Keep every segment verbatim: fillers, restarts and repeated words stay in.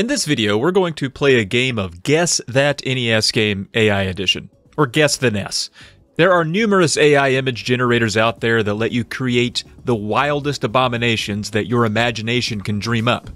In this video, we're going to play a game of Guess That N E S Game A I Edition, or Guess the N E S. There are numerous A I image generators out there that let you create the wildest abominations that your imagination can dream up.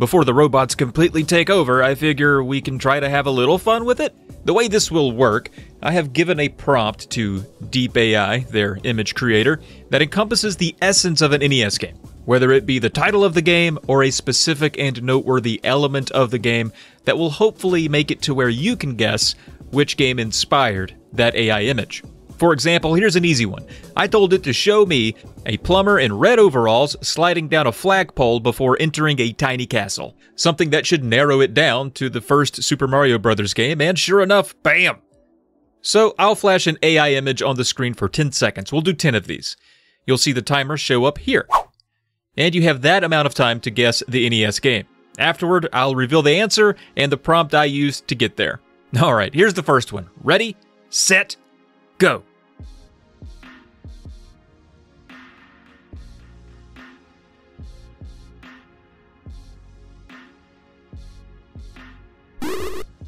Before the robots completely take over, I figure we can try to have a little fun with it. The way this will work, I have given a prompt to DeepAI, their image creator, that encompasses the essence of an N E S game. Whether it be the title of the game or a specific and noteworthy element of the game that will hopefully make it to where you can guess which game inspired that A I image. For example, here's an easy one. I told it to show me a plumber in red overalls sliding down a flagpole before entering a tiny castle. Something that should narrow it down to the first Super Mario Brothers game, and sure enough, bam! So I'll flash an A I image on the screen for ten seconds. We'll do ten of these. You'll see the timer show up here. And you have that amount of time to guess the N E S game. Afterward, I'll reveal the answer and the prompt I used to get there. All right, here's the first one. Ready, set, go.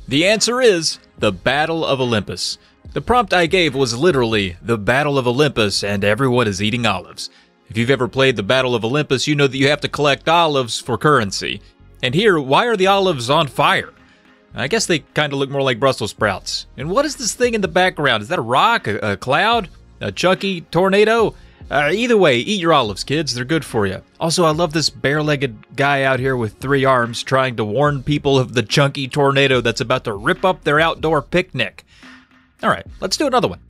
The answer is The Battle of Olympus. The prompt I gave was literally The Battle of Olympus and everyone is eating olives. If you've ever played the Battle of Olympus, you know that you have to collect olives for currency. And here, why are the olives on fire? I guess they kind of look more like Brussels sprouts. And what is this thing in the background? Is that a rock, a, a cloud, a chunky tornado? Uh, either way, eat your olives, kids. They're good for you. Also, I love this bare-legged guy out here with three arms trying to warn people of the chunky tornado that's about to rip up their outdoor picnic. All right, let's do another one.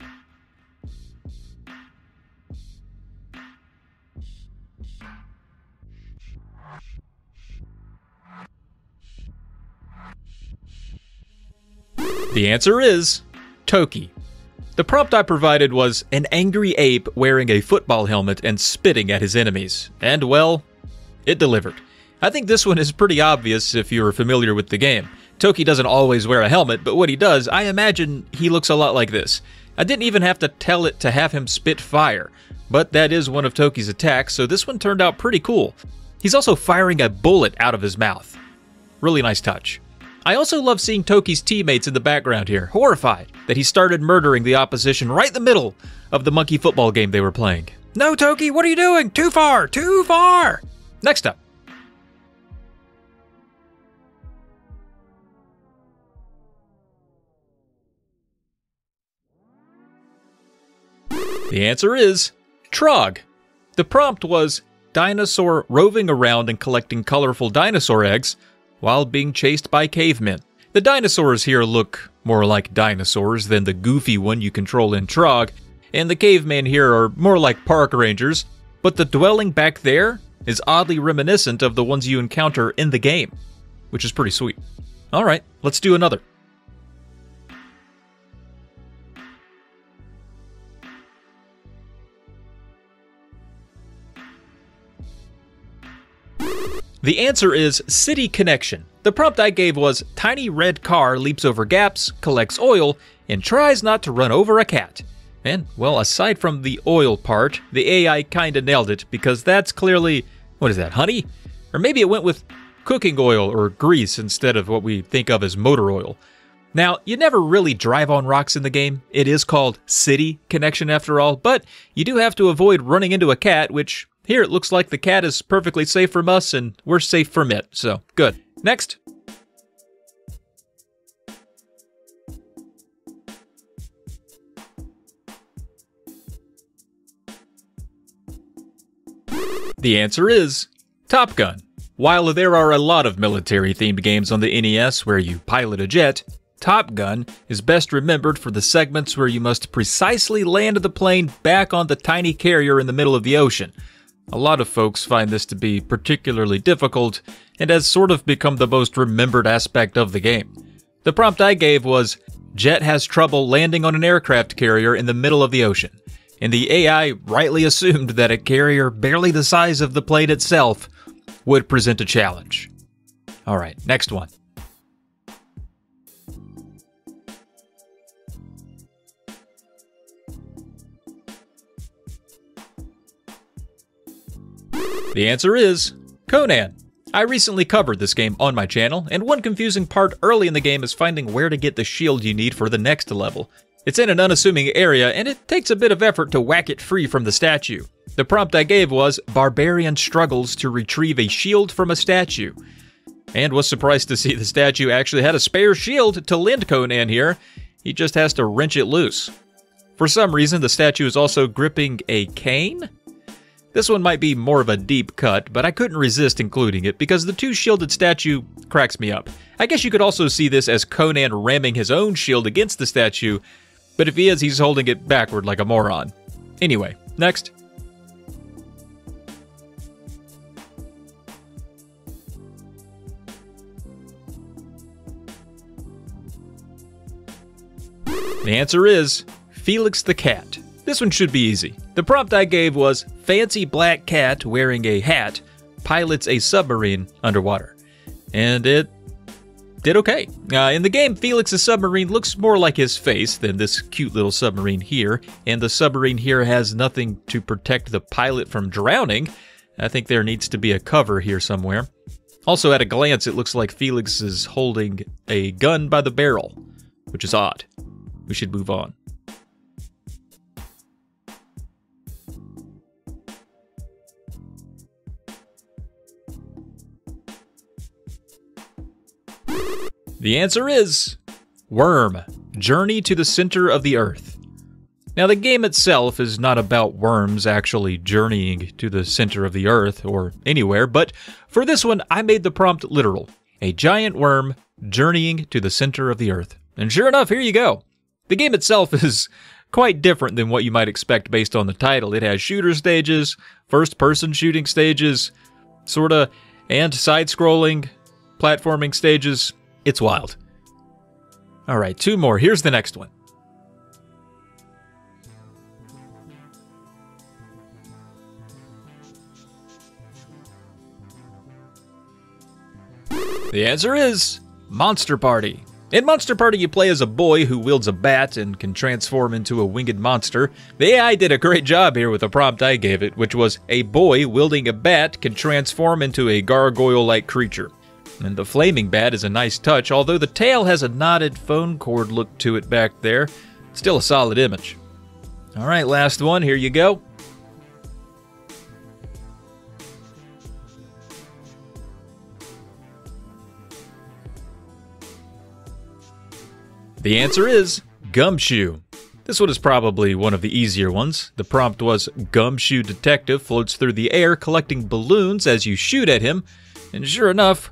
The answer is Toki. The prompt I provided was an angry ape wearing a football helmet and spitting at his enemies. And well, it delivered. I think this one is pretty obvious if you're familiar with the game. Toki doesn't always wear a helmet, but what he does, I imagine he looks a lot like this. I didn't even have to tell it to have him spit fire, but that is one of Toki's attacks, so this one turned out pretty cool. He's also firing a bullet out of his mouth. Really nice touch. I also love seeing Toki's teammates in the background here, horrified that he started murdering the opposition right in the middle of the monkey football game they were playing. No, Toki, what are you doing? Too far, too far! Next up. The answer is Trog. The prompt was dinosaur roving around and collecting colorful dinosaur eggs while being chased by cavemen. The dinosaurs here look more like dinosaurs than the goofy one you control in Trog, and the cavemen here are more like park rangers, but the dwelling back there is oddly reminiscent of the ones you encounter in the game, which is pretty sweet. All right, let's do another. The answer is City Connection. The prompt I gave was tiny red car leaps over gaps, collects oil, and tries not to run over a cat. And, well, aside from the oil part, the A I kinda nailed it because that's clearly, what is that, honey? Or maybe it went with cooking oil or grease instead of what we think of as motor oil. Now, you never really drive on rocks in the game. It is called City Connection after all, but you do have to avoid running into a cat, which here, it looks like the cat is perfectly safe from us, and we're safe from it, so good. Next. The answer is Top Gun. While there are a lot of military-themed games on the N E S where you pilot a jet, Top Gun is best remembered for the segments where you must precisely land the plane back on the tiny carrier in the middle of the ocean. A lot of folks find this to be particularly difficult and has sort of become the most remembered aspect of the game. The prompt I gave was, Jet has trouble landing on an aircraft carrier in the middle of the ocean, and the A I rightly assumed that a carrier barely the size of the plane itself would present a challenge. All right, next one. The answer is Conan. I recently covered this game on my channel, and one confusing part early in the game is finding where to get the shield you need for the next level. It's in an unassuming area, and it takes a bit of effort to whack it free from the statue. The prompt I gave was, "Barbarian struggles to retrieve a shield from a statue," and was surprised to see the statue actually had a spare shield to lend Conan here. He just has to wrench it loose. For some reason, the statue is also gripping a cane? This one might be more of a deep cut, but I couldn't resist including it because the two-shielded statue cracks me up. I guess you could also see this as Conan ramming his own shield against the statue, but if he is, he's holding it backward like a moron. Anyway, next. The answer is Felix the Cat. This one should be easy. The prompt I gave was, "Fancy black cat wearing a hat pilots a submarine underwater." And it did okay. Uh, in the game, Felix's submarine looks more like his face than this cute little submarine here, and the submarine here has nothing to protect the pilot from drowning. I think there needs to be a cover here somewhere. Also, at a glance, it looks like Felix is holding a gun by the barrel, which is odd. We should move on. The answer is Worm, Journey to the Center of the Earth. Now, the game itself is not about worms actually journeying to the center of the earth or anywhere, but for this one, I made the prompt literal. A giant worm journeying to the center of the earth. And sure enough, here you go. The game itself is quite different than what you might expect based on the title. It has shooter stages, first-person shooting stages, sorta, and side-scrolling, platforming stages. It's wild. All right, two more. Here's the next one. The answer is Monster Party. In Monster Party, you play as a boy who wields a bat and can transform into a winged monster. The A I did a great job here with the prompt I gave it, which was, "A boy wielding a bat can transform into a gargoyle-like creature." And the flaming bat is a nice touch, although the tail has a knotted phone cord look to it back there. Still a solid image. All right, last one. Here you go. The answer is Gumshoe. This one is probably one of the easier ones. The prompt was, "Gumshoe detective floats through the air collecting balloons as you shoot at him." And sure enough,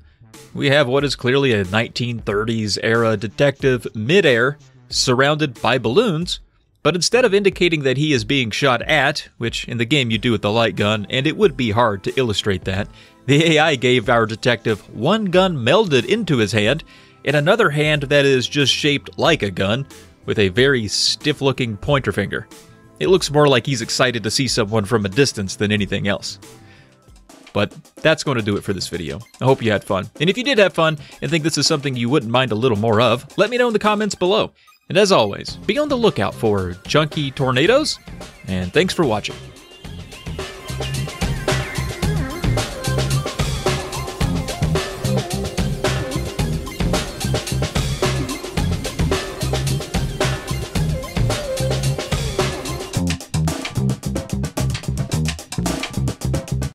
we have what is clearly a nineteen thirties era detective midair surrounded by balloons, but instead of indicating that he is being shot at, which in the game you do with the light gun, and it would be hard to illustrate that, the A I gave our detective one gun melded into his hand, and another hand that is just shaped like a gun, with a very stiff-looking pointer finger. It looks more like he's excited to see someone from a distance than anything else. But that's going to do it for this video. I hope you had fun. And if you did have fun and think this is something you wouldn't mind a little more of, let me know in the comments below. And as always, be on the lookout for chunky tornadoes, and thanks for watching.